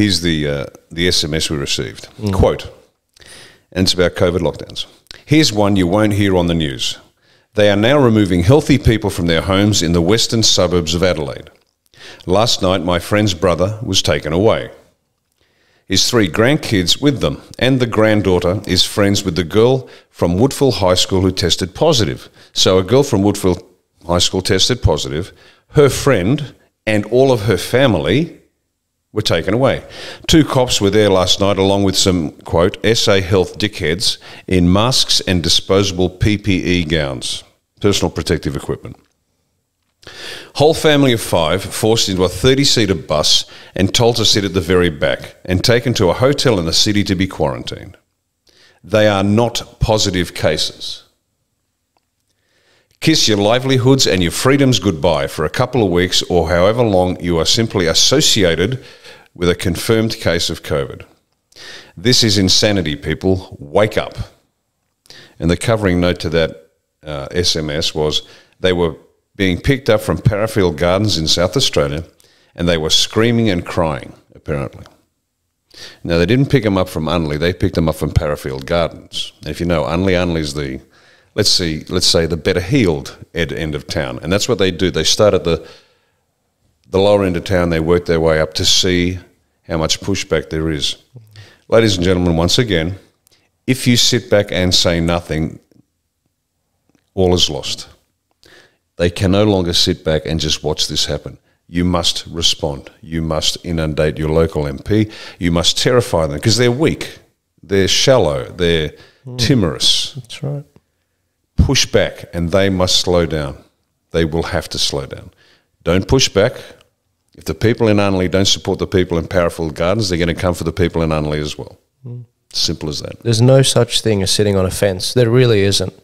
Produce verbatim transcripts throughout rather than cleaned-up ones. Here's the, uh, the S M S we received. Mm. Quote, and it's about COVID lockdowns. Here's one you won't hear on the news. They are now removing healthy people from their homes in the western suburbs of Adelaide. Last night, my friend's brother was taken away. His three grandkids with them, and the granddaughter is friends with the girl from Woodville High School who tested positive. So a girl from Woodville High School tested positive. Her friend and all of her family were taken away. Two cops were there last night along with some, quote, S A Health dickheads in masks and disposable P P E gowns, personal protective equipment. Whole family of five forced into a thirty-seater bus and told to sit at the very back and taken to a hotel in the city to be quarantined. They are not positive cases. Kiss your livelihoods and your freedoms goodbye for a couple of weeks or however long you are simply associated with a confirmed case of COVID. This is insanity, people. Wake up. And the covering note to that uh, S M S was they were being picked up from Parafield Gardens in South Australia, and they were screaming and crying, apparently. Now, they didn't pick them up from Unley. They picked them up from Parafield Gardens. And if you know Unley, Unley's the, let's see, let's say the better heeled end of town. And that's what they do. They start at the, the lower end of town. They work their way up to see how much pushback there is. Ladies and gentlemen, once again, if you sit back and say nothing, all is lost. They can no longer sit back and just watch this happen. You must respond. You must inundate your local M P. You must terrify them because they're weak. They're shallow. They're mm, timorous. That's right. Push back and they must slow down. They will have to slow down. Don't push back. If the people in Unley don't support the people in Parafield Gardens, they're going to come for the people in Unley as well. Mm. Simple as that. There's no such thing as sitting on a fence. There really isn't.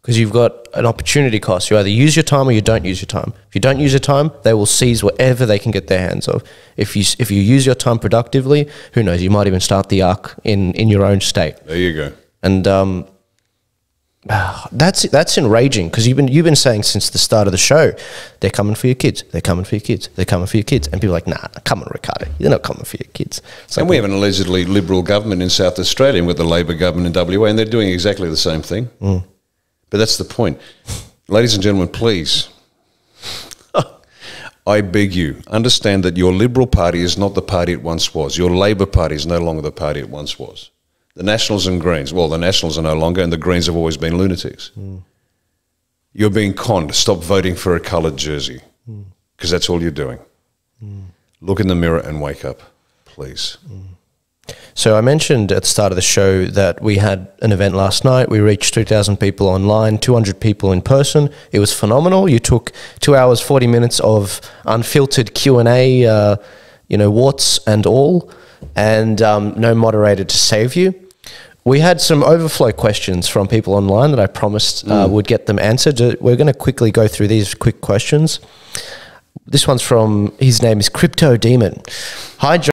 Because you've got an opportunity cost. You either use your time or you don't use your time. If you don't use your time, they will seize whatever they can get their hands on. If you if you use your time productively, who knows? You might even start the arc in in your own state. There you go. And um, that's that's enraging because you've been you've been saying since the start of the show, they're coming for your kids. They're coming for your kids. They're coming for your kids. And people are like, nah, come on, Ricardo, they're not coming for your kids. It's and like, we have an allegedly Liberal government in South Australia with the Labor government in W A, and they're doing exactly the same thing. Mm. But that's the point. Ladies and gentlemen, please, I beg you, understand that your Liberal Party is not the party it once was. Your Labor Party is no longer the party it once was. The Nationals and Greens, well, the Nationals are no longer, and the Greens have always been lunatics. Mm. You're being conned. Stop voting for a coloured jersey because mm. that's all you're doing. Mm. Look in the mirror and wake up, please. Mm. So I mentioned at the start of the show that we had an event last night. We reached two thousand people online, two hundred people in person. It was phenomenal. You took two hours, forty minutes of unfiltered Q and A, uh, you know, warts and all, and um, no moderator to save you. We had some overflow questions from people online that I promised uh, mm. would get them answered. We're going to quickly go through these quick questions. This one's from, his name is Crypto Demon. Hi, John.